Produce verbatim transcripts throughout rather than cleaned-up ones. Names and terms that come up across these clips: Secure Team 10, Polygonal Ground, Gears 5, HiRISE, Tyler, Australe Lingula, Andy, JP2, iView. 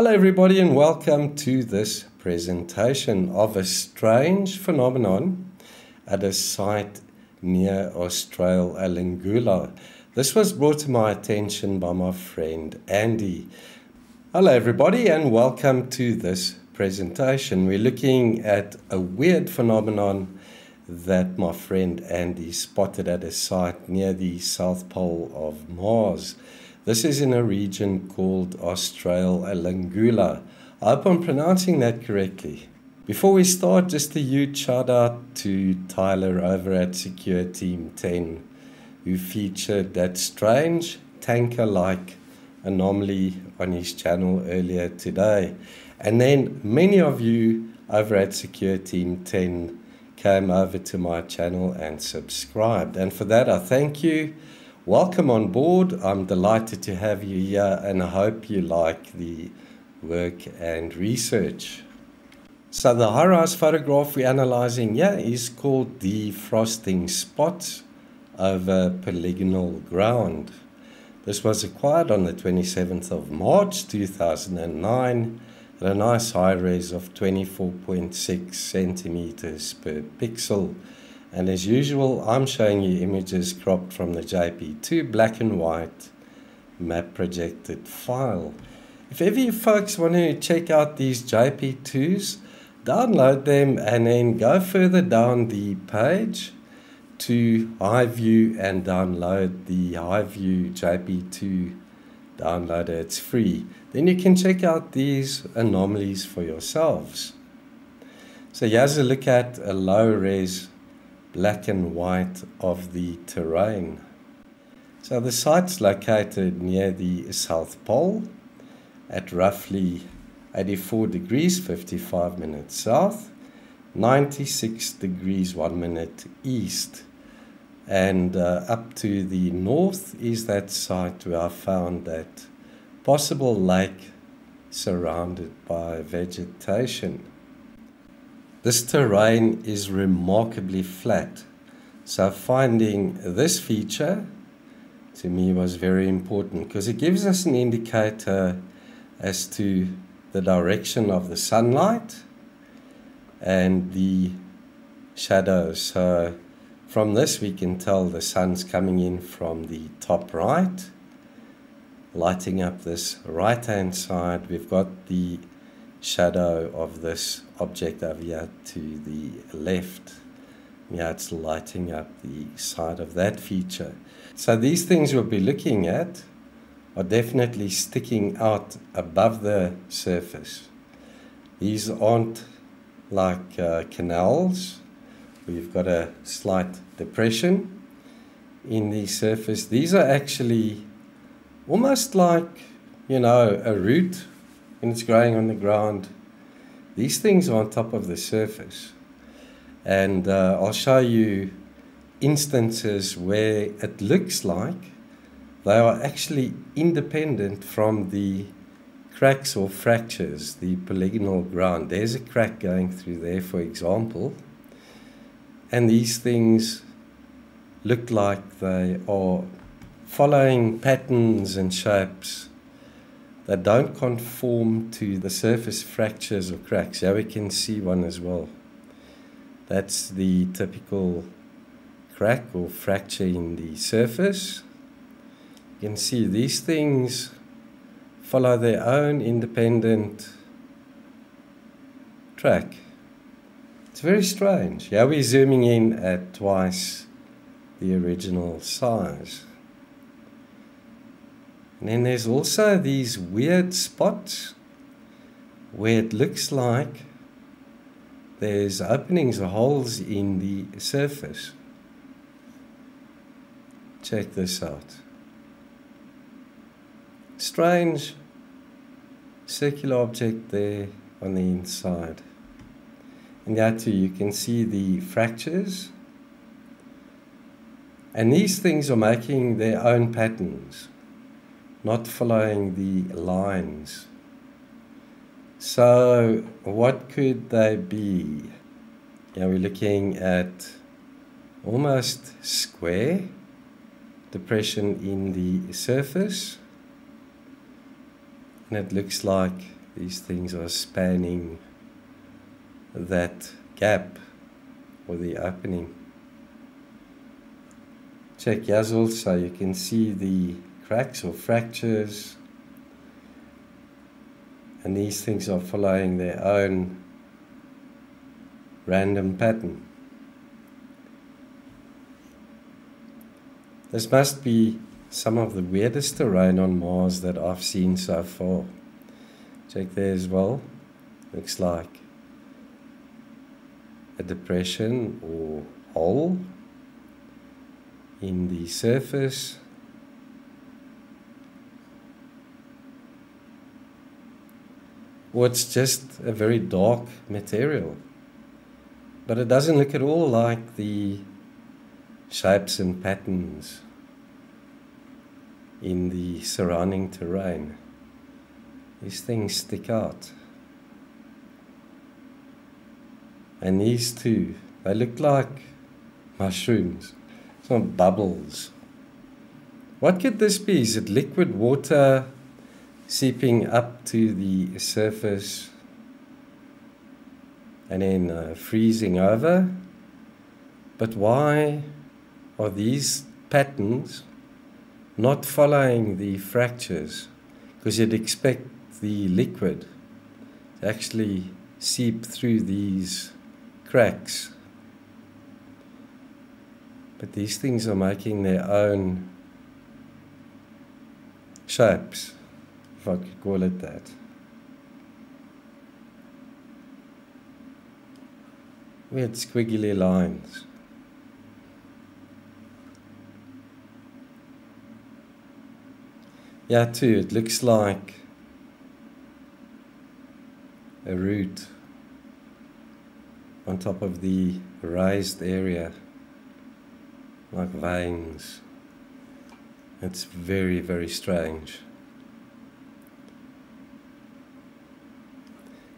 Hello everybody and welcome to this presentation of a strange phenomenon at a site near Australe Lingula. This was brought to my attention by my friend Andy. Hello everybody and welcome to this presentation. We're looking at a weird phenomenon that my friend Andy spotted at a site near the South Pole of Mars. This is in a region called Australe Lingula. I hope I'm pronouncing that correctly. Before we start, just a huge shout out to Tyler over at Secure Team ten, who featured that strange tanker-like anomaly on his channel earlier today. And then many of you over at Secure Team ten came over to my channel and subscribed. And for that, I thank you. Welcome on board. I'm delighted to have you here and I hope you like the work and research. So the HiRISE photograph we're analyzing here is called Defrosting Spots Over Polygonal Ground. This was acquired on the twenty-seventh of March two thousand nine at a nice high res of twenty-four point six centimeters per pixel. And as usual, I'm showing you images cropped from the J P two black and white map projected file. If ever you folks want to check out these J P twos, download them and then go further down the page to iView and download the iView J P two downloader. It's free. Then you can check out these anomalies for yourselves. So here's a look at a low res black and white of the terrain. So the site's located near the South Pole at roughly eighty-four degrees, fifty-five minutes south, ninety-six degrees, one minute east. And uh, up to the north is that site where I found that possible lake surrounded by vegetation. This terrain is remarkably flat, so finding this feature to me was very important because it gives us an indicator as to the direction of the sunlight and the shadows. So from this we can tell the sun's coming in from the top right, lighting up this right hand side. We've got the shadow of this object over here to the left. Yeah, it's lighting up the side of that feature. So these things we'll be looking at are definitely sticking out above the surface. These aren't like uh, canals. We've got a slight depression in the surface. These are actually almost like, you know, a root when it's growing on the ground. These things are on top of the surface. And uh, I'll show you instances where it looks like they are actually independent from the cracks or fractures, the polygonal ground. There's a crack going through there, for example. And these things look like they are following patterns and shapes that don't conform to the surface fractures or cracks. Here we can see one as well. That's the typical crack or fracture in the surface. You can see these things follow their own independent track. It's very strange. Here we're zooming in at twice the original size. And then there's also these weird spots where it looks like there's openings or holes in the surface. Check this out. Strange circular object there on the inside. And there too you can see the fractures. And these things are making their own patterns, not following the lines. So what could they be? Yeah, we're looking at almost square depression in the surface. And it looks like these things are spanning that gap or the opening. Check Yazels, so you can see the cracks or fractures, and these things are following their own random pattern. This must be some of the weirdest terrain on Mars that I've seen so far. Check there as well. Looks like a depression or hole in the surface. Or it's just a very dark material. But it doesn't look at all like the shapes and patterns in the surrounding terrain. These things stick out. And these two, they look like mushrooms. Some bubbles. What could this be? Is it liquid water seeping up to the surface and then uh, freezing over? But why are these patterns not following the fractures? Because you'd expect the liquid to actually seep through these cracks. But these things are making their own shapes, if I could call it that. Weird squiggly lines. Yeah, too, it looks like a root on top of the raised area, like veins. It's very, very strange.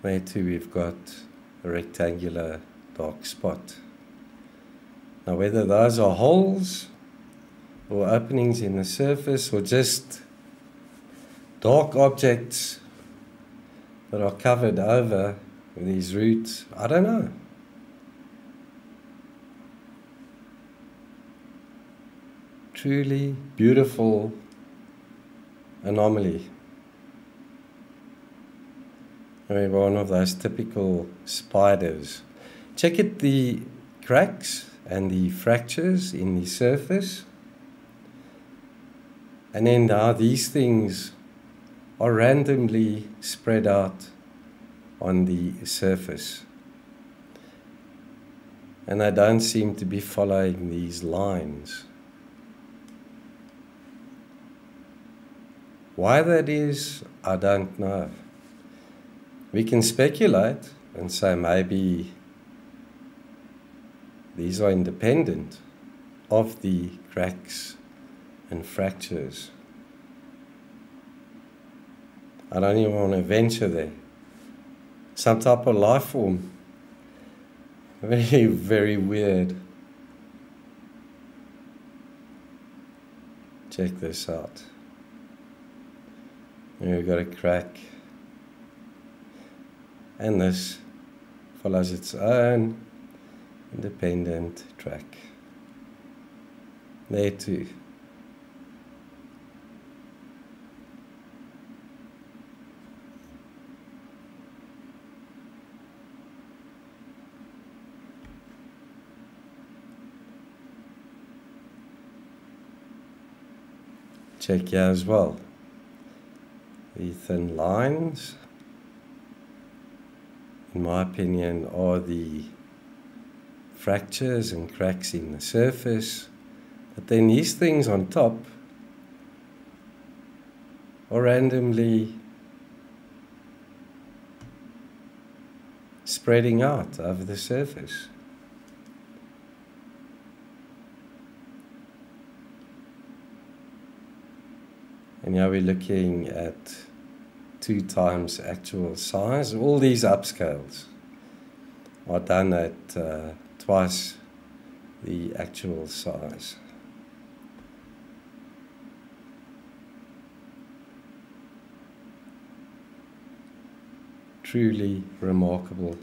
There too we've got a rectangular dark spot. Now whether those are holes or openings in the surface or just dark objects that are covered over with these roots, I don't know. Truly beautiful anomaly. Remember one of those typical spiders. Check it, the cracks and the fractures in the surface. And then now these things are randomly spread out on the surface. And they don't seem to be following these lines. Why that is, I don't know. We can speculate and say maybe these are independent of the cracks and fractures. I don't even want to venture there. Some type of life form. Very, very weird. Check this out. Here we've got a crack, and this follows its own independent track. There too. Check here as well. The thin lines, in my opinion, are the fractures and cracks in the surface. But then these things on top are randomly spreading out over the surface. And now we're looking at two times actual size. All these upscales are done at uh, twice the actual size. truly remarkable.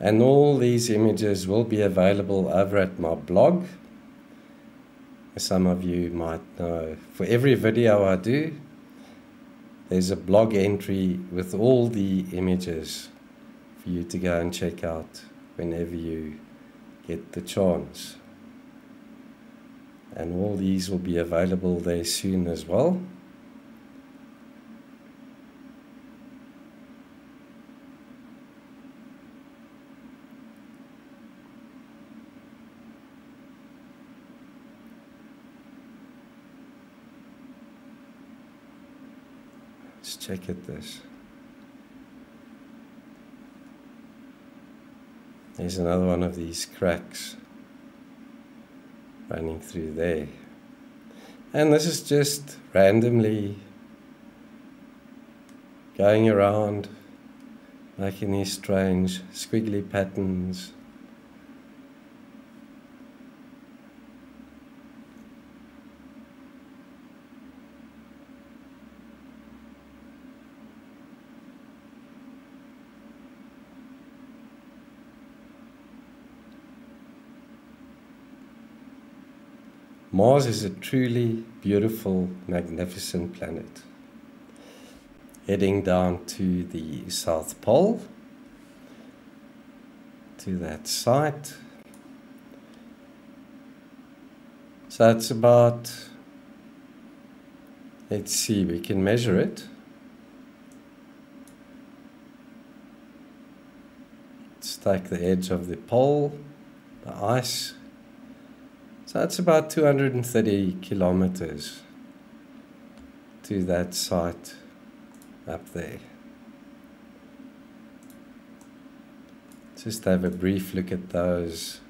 And all these images will be available over at my blog, as some of you might know. For every video I do, there's a blog entry with all the images for you to go and check out whenever you get the chance. And all these will be available there soon as well. Let's check at this. There's another one of these cracks running through there. And this is just randomly going around making these strange squiggly patterns. Mars is a truly beautiful, magnificent planet. Heading down to the South Pole, to that site. So it's about, let's see, we can measure it. Let's take the edge of the pole, the ice. So it's about two hundred thirty kilometers to that site up there. Just have a brief look at those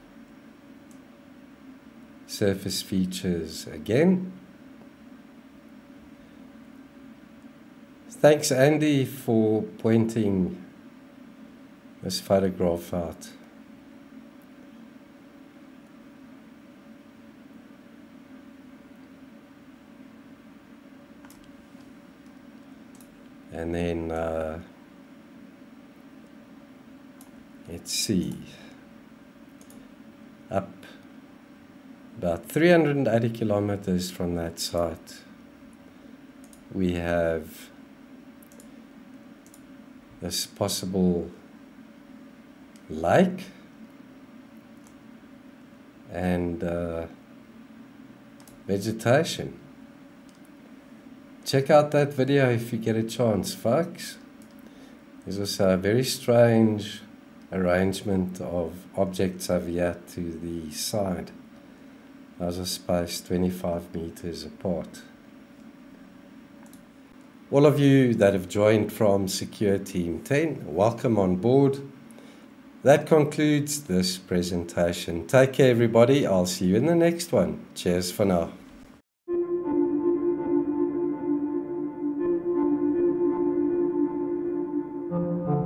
surface features again. Thanks, Andy, for pointing this photograph out. And then, uh, let's see, up about three hundred eighty kilometers from that site, we have this possible lake, and uh, vegetation. Check out that video if you get a chance, folks. There's also a very strange arrangement of objects over here to the side. Those are spaced twenty-five meters apart. All of you that have joined from Secure Team ten, welcome on board. That concludes this presentation. Take care, everybody. I'll see you in the next one. Cheers for now. Thank you.